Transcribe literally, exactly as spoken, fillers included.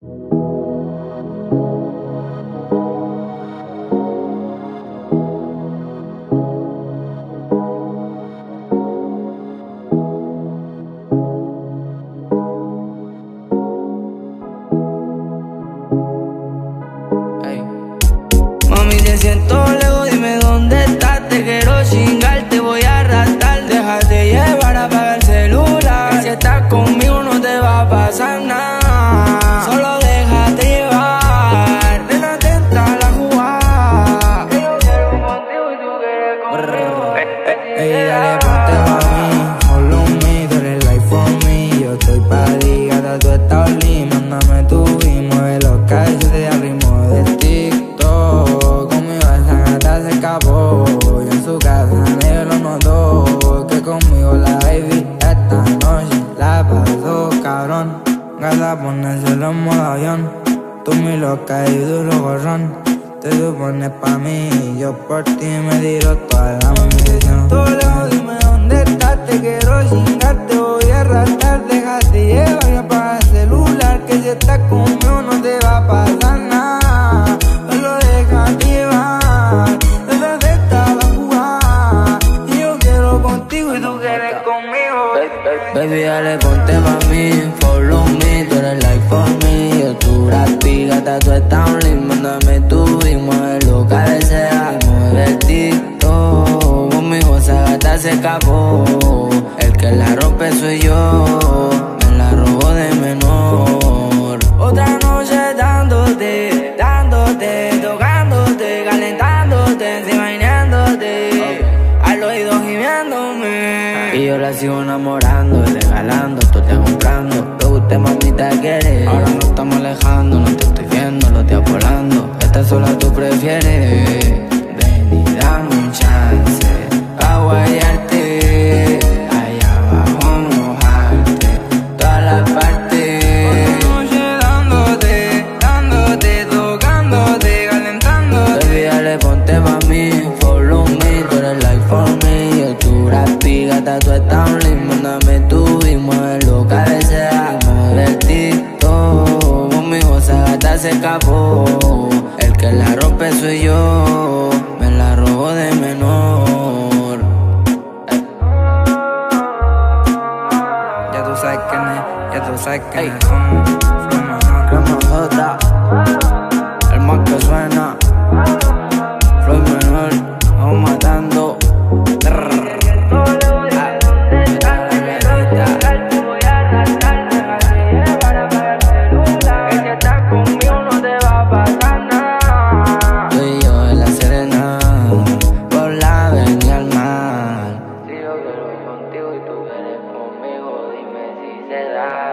Te siento luego, dime dónde estás. Te quiero chingar, te voy a arrastrar. Déjate llevar, apaga el celular. Si estás conmigo no te va a pasar nada. Solo déjate llevar. Nena, tenta la jugada. Que yo quiero contigo y tú quieres conmigo. Ella le ponte pa' mí, follow me, tú eres life for me. Yo estoy pa' ti, gata, tú estás li. Mándame tu y mueve los calles. Yo te arrimo de TikTok. Yo en su casa negro lo notó, que conmigo la baby esta noche la pasó cabrón. Gata, ponerse los modo avión. Tú mi loca y duro gorrón. Te supones pa' mí, yo por ti me tiro toda la munición. Todo lejos, dime dónde estás, te quiero chingar, te voy a arrastrar. Déjate llevar y apaga el celular, que si estás conmigo no te va a pasar nada. Solo déjate llevar. Baby, dale, ponte pa' mí, follow me, tú eres life for me. Yo tú gratis, gata, tú estás only. Mándame tu y mueve lo que deseas. Mueve el TikTok, conmigo esa gata se escapó. El que la rompe soy yo, me la robó de menor. Otra noche dándote, dándote, tocándote, calentándote, imaginándote. Al oído gimiéndome. Y yo la sigo enamorando y regalando, tú te comprando. Te guste, mamita, quieres. Ahora nos estamos alejando, no te estoy viendo, lo estoy volando. Esta sola tú prefieres. Ven y dame un chance pa' guayarte, allá abajo mojarte, todas las partes. Otra noche dándote, dándote, tocándote, calentándote. Baby, dale, ponte pa' mí, follow me, tú eres life for me. Gata, tú estás only, mándame tu y mueve lo que deseas. Mueve el TikTok, conmigo esa gata se escapó. El que la rompe soy yo, me la robó de menor. Ey. Ya tú sabes quién es, ya tú sabes quién es. Flow, el más que suena. Flow menor, vamos matando. Contigo y tú eres conmigo, dime si se da.